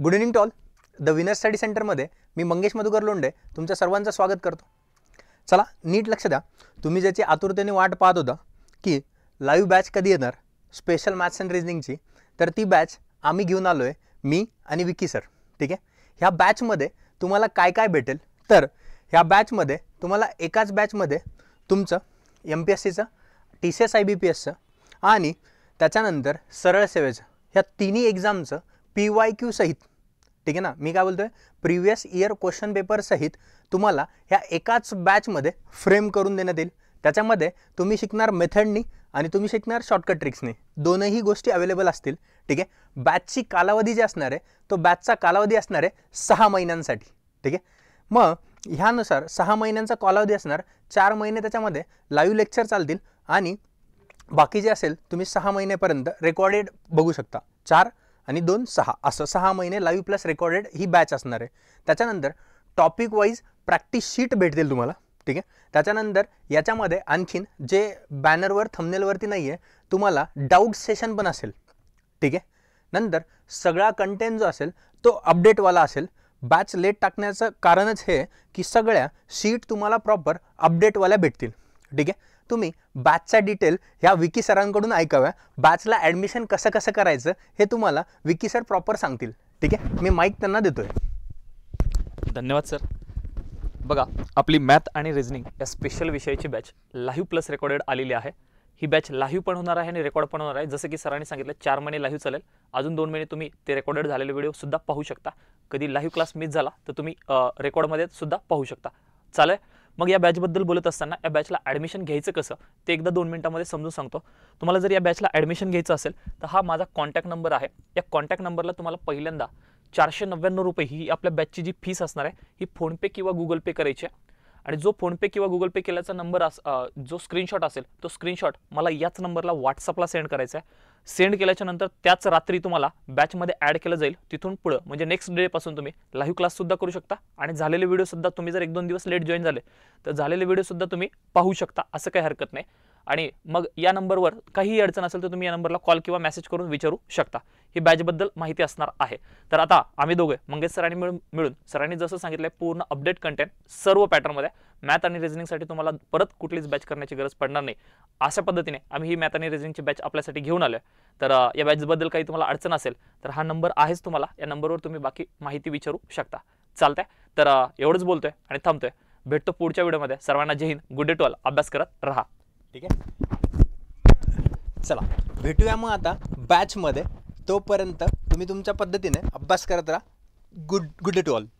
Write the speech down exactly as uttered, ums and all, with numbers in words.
Good evening to all the winner study सेंटरमध्ये मी मंगेश मधुकर लोंढे तुमचं सर्वांचं स्वागत करतो। चला नीट लक्ष द्या, तुम्ही ज्याची आतुरतेने वाट पाहत होता की लाईव्ह बॅच कधी येणार स्पेशल मॅथ्स अँड रिजनिंगची, तर ती बॅच आम्ही घेऊन आलो आहे, मी आणि विकी सर। ठीक आहे, ह्या बॅचमध्ये तुम्हाला काय काय भेटेल तर ह्या बॅचमध्ये तुम्हाला एकाच बॅचमध्ये तुमचं एम पी एस सीचं, T C S, I B P एसचं आणि त्याच्यानंतर सरळ सेवेचं ह्या तिन्ही एक्झामचं पी वाय क्यू सहित, ठीक आहे ना, मी काय बोलतोय प्रिव्हियस इयर क्वेश्चन पेपर सहित तुम्हाला ह्या एकाच बॅचमध्ये फ्रेम करून देण्यात येईल। त्याच्यामध्ये तुम्ही शिकणार मेथडनी आणि तुम्ही शिकणार शॉर्टकट ट्रिक्सनी, दोनही गोष्टी अवेलेबल असतील। ठीक आहे, बॅचची कालावधी जी असणार आहे तो बॅचचा कालावधी असणार आहे सहा महिन्यांसाठी। ठीक आहे, मग ह्यानुसार सहा महिन्यांचा कालावधी असणार, चार महिने त्याच्यामध्ये लाईव्ह लेक्चर चालतील आणि बाकी जे असेल तुम्ही सहा महिन्यापर्यंत रेकॉर्डेड बघू शकता। चार आणि दोन सहा असं सहा महिने लाईव्ह प्लस रेकॉर्डेड ही बॅच असणार आहे। त्याच्यानंतर टॉपिक वाईज प्रॅक्टिस शीट भेटतील तुम्हाला। ठीक आहे, त्याच्यानंतर याच्यामध्ये आणखीन जे बॅनरवर थंबनेलवरती नाही आहे तुम्हाला डाऊट सेशन पण असेल। ठीक आहे, नंतर सगळा कंटेंट जो असेल तो अपडेटवाला असेल। बॅच लेट टाकण्याचं कारणच हे की सगळ्या शीट तुम्हाला प्रॉपर अपडेटवाल्या भेटतील। ठीक आहे, तुम्ही बॅचचा डिटेल ह्या विकी सरांकडून ऐकाव्या, बॅचला ॲडमिशन कसं कसं करायचं हे तुम्हाला विकी सर प्रॉपर सांगतील। ठीक आहे, मी माईक त्यांना देतो आहे। धन्यवाद सर। बघा, आपली मॅथ आणि रिजनिंग या स्पेशल विषयाची बॅच लाईव्ह प्लस रेकॉर्डेड आलेली आहे। ही बॅच लाईव्ह पण होणार आहे आणि रेकॉर्ड पण होणार आहे। जसं की सरांनी सांगितलं, चार महिने लाईव्ह चालेल, अजून दोन महिने तुम्ही ते रेकॉर्डेड झालेले व्हिडिओसुद्धा पाहू शकता। कधी लाईव्ह क्लास मिस झाला तर तुम्ही रेकॉर्डमध्ये सुद्धा पाहू शकता। चालेल, मग या बॅचबद्दल बोलत असताना या बॅचला ॲडमिशन घ्यायचं कसं ते एकदा दोन मिनटामध्ये समजून सांगतो तुम्हाला। जर या बॅचला ॲडमिशन घ्यायचं असेल तर हा माझा कॉन्टॅक्ट नंबर आहे, या कॉन्टॅक्ट नंबरला तुम्हाला पहिल्यांदा चारशे नव्याण्णव रुपये ही आपल्या बॅचची जी फीस असणार आहे ही फोनपे किंवा गुगल पे करायची आहे। आणि जो फोनपे किंवा गुगल पे केल्याचा नंबर अस जो स्क्रीनशॉट असेल तो स्क्रीनशॉट मला याच नंबरला व्हॉट्सअपला सेंड करायचा आहे। सेंड केल्याच्यानंतर त्याच रात्री तुम्हाला बॅचमध्ये ॲड केलं जाईल। तिथून पुढं म्हणजे नेक्स्ट डेपासून तुम्ही लाईव्ह क्लाससुद्धा करू शकता आणि झालेले व्हिडिओसुद्धा तुम्ही जर एक दोन दिवस लेट जॉईन झाले तर झालेले व्हिडिओसुद्धा तुम्ही पाहू शकता, असं काही हरकत नाही। आणि मग या नंबरवर काहीही अडचण असेल तर तुम्ही या नंबरला कॉल किंवा मेसेज करून विचारू शकता। ही बॅचबद्दल माहिती असणार आहे। तर आता आम्ही दोघे मंगेश सरांनी मिळून मिळून सरांनी जसं सांगितलं पूर्ण अपडेट कंटेंट सर्व पॅटर्नमध्ये मॅथ आणि रिजनिंगसाठी तुम्हाला परत कुठलीच बॅच करण्याची गरज पडणार नाही, अशा पद्धतीने आम्ही ही मॅथ आणि रिजनिंगची बॅच आपल्यासाठी घेऊन आलो आहे। तर या बॅचबद्दल काही तुम्हाला अडचण असेल तर हा नंबर आहेच तुम्हाला, या नंबरवर तुम्ही बाकी माहिती विचारू शकता। चालतंय, तर एवढंच बोलतोय आणि थांबतोय। भेटतो पुढच्या व्हिडिओमध्ये। सर्वांना जय Hind, good day to all, अभ्यास करत राहा। ठीक आहे, चला भेटूया मग आता बॅचमध्ये। तोपर्यंत तुम्ही तुमच्या पद्धतीने अभ्यास करत राहा। Good good day to all.